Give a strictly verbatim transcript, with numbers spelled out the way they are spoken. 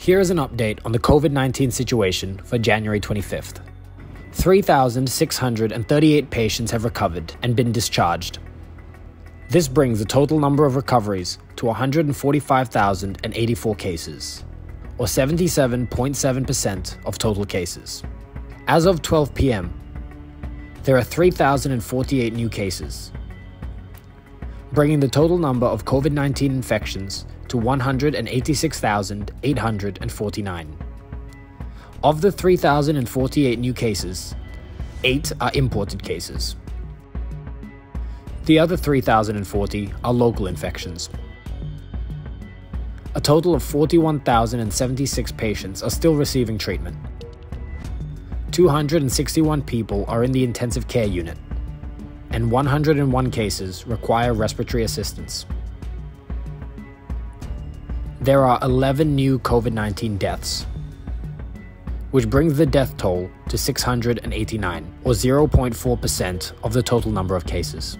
Here is an update on the COVID nineteen situation for January twenty-fifth. three thousand six hundred thirty-eight patients have recovered and been discharged. This brings the total number of recoveries to one hundred forty-five thousand eighty-four cases, or seventy-seven point seven percent of total cases. As of twelve p m, there are three thousand forty-eight new cases, bringing the total number of COVID nineteen infections to one hundred eighty-six thousand eight hundred forty-nine. Of the three thousand forty-eight new cases, eight are imported cases. The other three thousand forty are local infections. A total of forty-one thousand seventy-six patients are still receiving treatment. two hundred sixty-one people are in the intensive care unit, and one hundred one cases require respiratory assistance. There are eleven new COVID nineteen deaths, which brings the death toll to six hundred eighty-nine, or zero point four percent of the total number of cases.